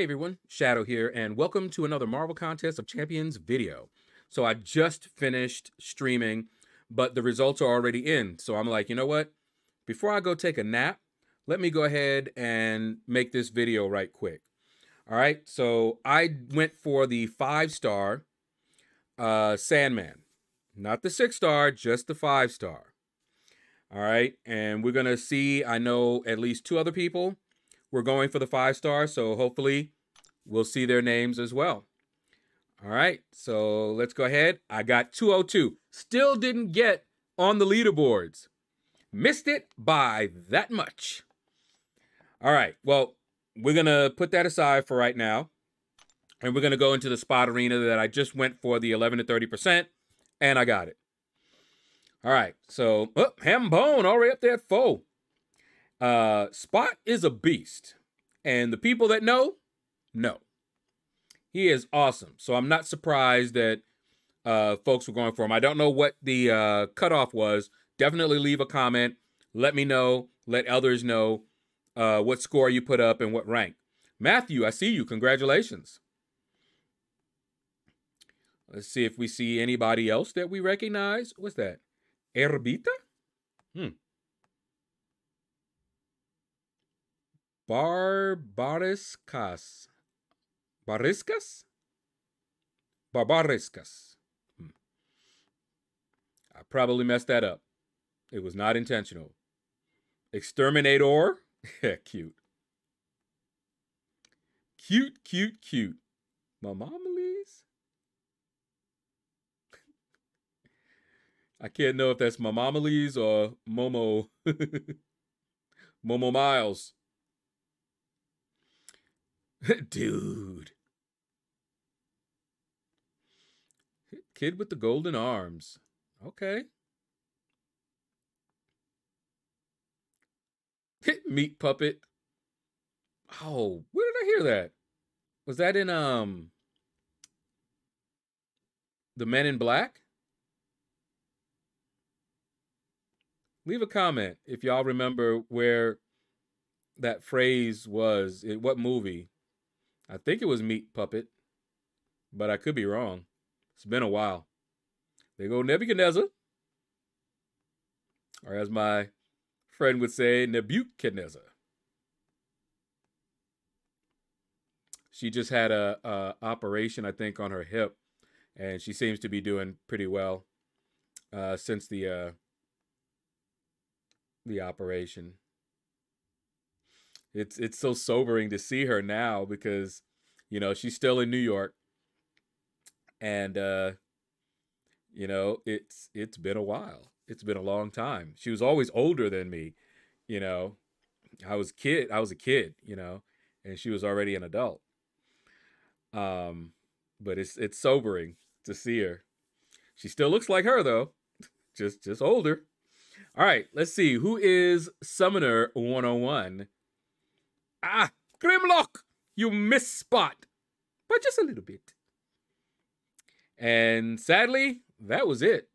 Hey everyone, Shadow here, and welcome to another Marvel Contest of Champions video. So I just finished streaming, but the results are already in. So I'm like, you know what? Before I go take a nap, let me go ahead and make this video right quick. All right, so I went for the 5-star Sandman. Not the 6-star, just the 5-star. All right, and we're going to see, I know at least 2 other people we're going for the 5-star, so hopefully we'll see their names as well. All right, so let's go ahead. I got 202. Still didn't get on the leaderboards. Missed it by that much. All right, well, we're going to put that aside for right now, and we're going to go into the Spot arena that I just went for the 11 to 30%, and I got it. All right, so Hambone already up there at 4. Spot is a beast, and the people that know. He is awesome, so I'm not surprised that folks were going for him. I don't know what the cutoff was. Definitely leave a comment. Let me know. Let others know what score you put up and what rank. Matthew, I see you. Congratulations. Let's see if we see anybody else that we recognize. What's that? Erbita? Barbariscas. I probably messed that up. It was not intentional. Exterminator. Cute. Cute. Mamamales? I can't know if that's Mamamales or Momo. Momo Miles. Dude. Kid with the golden arms. Okay. Meat puppet. Oh, where did I hear that? Was that in The Men in Black? Leave a comment if y'all remember where that phrase was, in what movie. I think it was Meat Puppet, but I could be wrong. It's been a while. There go Nebuchadnezzar. Or as my friend would say, Nebuchadnezzar. She just had a operation, I think, on her hip, and she seems to be doing pretty well since the operation. It's so sobering to see her now because, you know, she's still in New York, and you know, it's been a while. It's been a long time. She was always older than me, you know. I was a kid, you know, and she was already an adult. But it's sobering to see her. She still looks like her though, just older. All right, let's see who is Summoner 101. Ah, Grimlock, you missed Spot, but just a little bit. And sadly, that was it.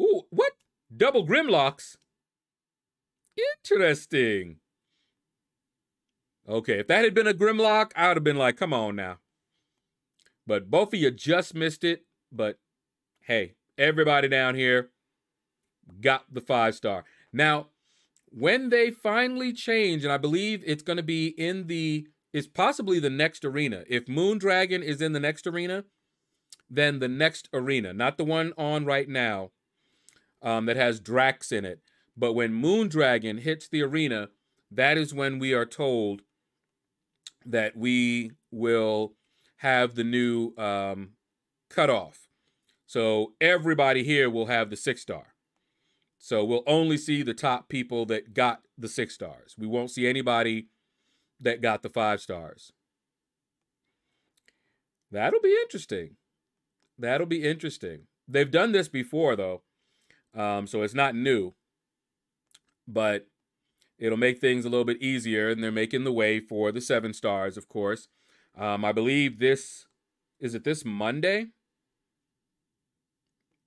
Ooh, what? Double Grimlocks? Interesting. Okay, if that had been a Grimlock, I would have been like, come on now. But both of you just missed it. But hey, everybody down here got the 5-star. Now, when they finally change, and I believe it's going to be in it's possibly the next arena. If Moondragon is in the next arena, then the next arena, not the one on right now that has Drax in it. But when Moondragon hits the arena, that is when we are told that we will have the new cutoff. So everybody here will have the 6-star. So we'll only see the top people that got the 6 stars. We won't see anybody that got the 5 stars. That'll be interesting. That'll be interesting. They've done this before, though, so it's not new. But it'll make things a little bit easier, and they're making the way for the 7 stars, of course. I believe this Monday?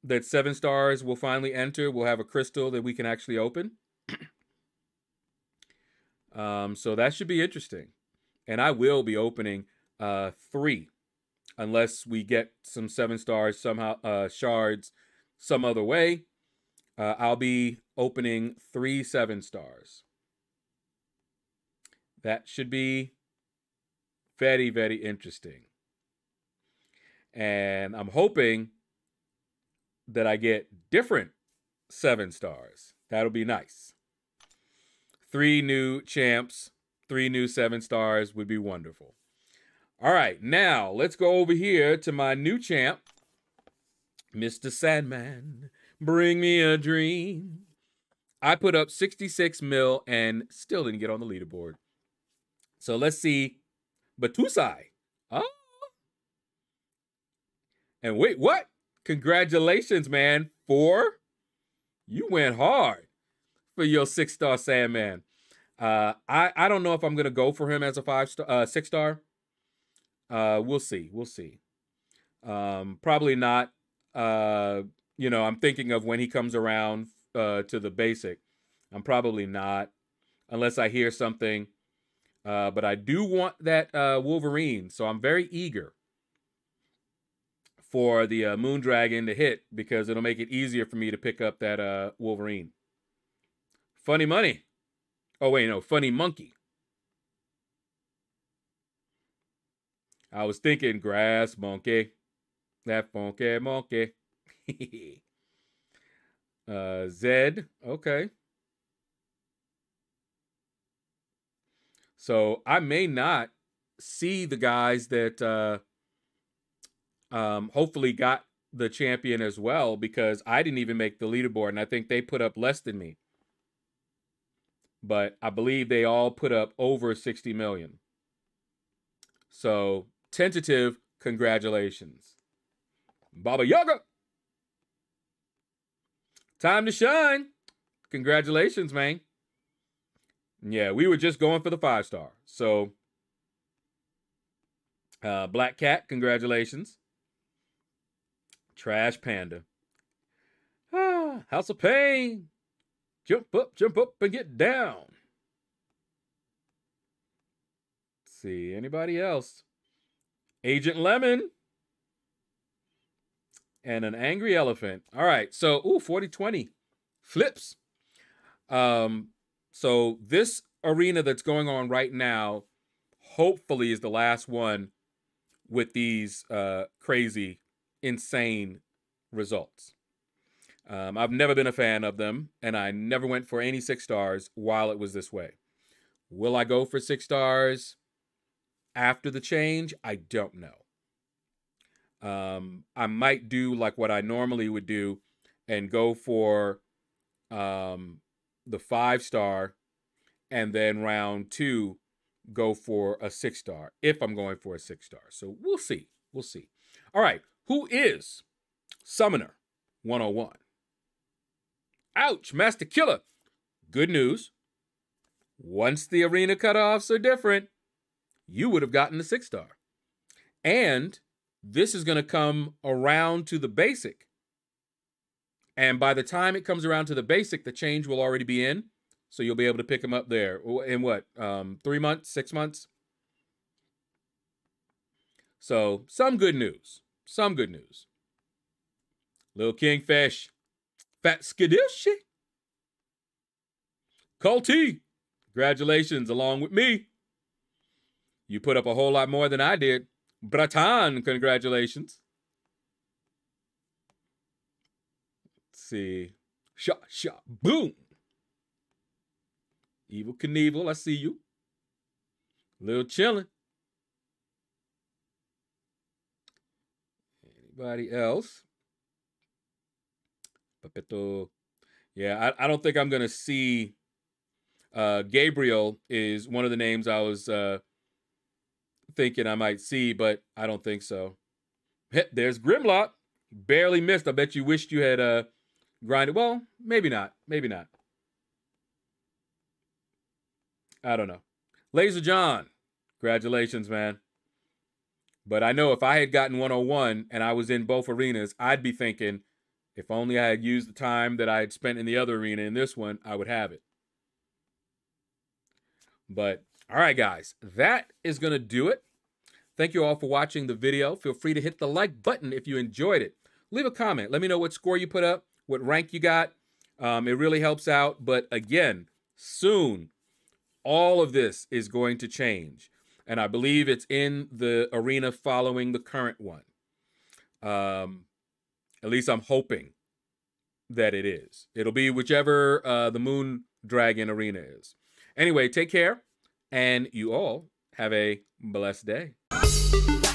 That 7 stars will finally enter. We'll have a crystal that we can actually open. So that should be interesting. And I will be opening 3, unless we get some 7 stars somehow, shards some other way. I'll be opening 3 7 stars. That should be very, very interesting. And I'm hoping that I get different 7 stars. That'll be nice. 3 new champs, 3 new 7 stars would be wonderful. All right, now let's go over here to my new champ, Mr. Sandman. Bring me a dream. I put up 66 mil and still didn't get on the leaderboard. So let's see. Batusai. Oh. And wait, what? Congratulations, man. 4? You went hard for your 6-star Sandman. I don't know if I'm going to go for him as a 6-star. We'll see. We'll see. Probably not. You know, I'm thinking of when he comes around to the basic. I'm probably not, unless I hear something. But I do want that Wolverine, so I'm very eager for the Moondragon to hit, because it'll make it easier for me to pick up that Wolverine. Funny money. Oh, wait, no, funny monkey. I was thinking grass monkey. That funky monkey. Zed. Okay. So I may not see the guys that hopefully got the champion as well, because I didn't even make the leaderboard, and I think they put up less than me. But I believe they all put up over 60 million. So tentative congratulations. Baba Yaga. Time to shine. Congratulations, man. Yeah, we were just going for the 5-star. So, Black Cat, congratulations. Trash Panda. Ah, House of Pain. Jump up and get down. Let's see, anybody else? Agent Lemon. And an angry elephant. All right, so, ooh, 40-20. Flips. So this arena that's going on right now, hopefully is the last one with these crazy, insane results. I've never been a fan of them, and I never went for any 6 stars while it was this way. Will I go for 6 stars after the change? I don't know. I might do like what I normally would do and go for the 5-star, and then round 2 go for a 6-star, if I'm going for a 6-star. So we'll see. We'll see. All right. Who is Summoner 101? Ouch, Master Killer. Good news. Once the arena cutoffs are different, you would have gotten the 6-star. And this is going to come around to the basic. And by the time it comes around to the basic, the change will already be in. So you'll be able to pick them up there in what, 3 months, 6 months? So some good news. Some good news. Little Kingfish. Fat Skidishy. Colty. Congratulations along with me. You put up a whole lot more than I did. Bratan, congratulations. Let's see. Shot, shot, boom. Evil Knievel, I see you. Little chillin'. Anybody else? Papito. Yeah, I don't think I'm going to see. Gabriel is one of the names I was thinking I might see, but I don't think so. There's Grimlock. Barely missed. I bet you wished you had grinded. Well, maybe not. Maybe not. I don't know. Laser John. Congratulations, man. But I know if I had gotten 101 and I was in both arenas, I'd be thinking, if only I had used the time that I had spent in the other arena in this one, I would have it. But All right, guys, that is going to do it. Thank you all for watching the video. Feel free to hit the like button if you enjoyed it. Leave a comment. Let me know what score you put up, what rank you got. It really helps out. But again, soon, all of this is going to change. And I believe it's in the arena following the current one. At least I'm hoping that it is. It'll be whichever the Moondragon arena is. Anyway, take care. And you all have a blessed day.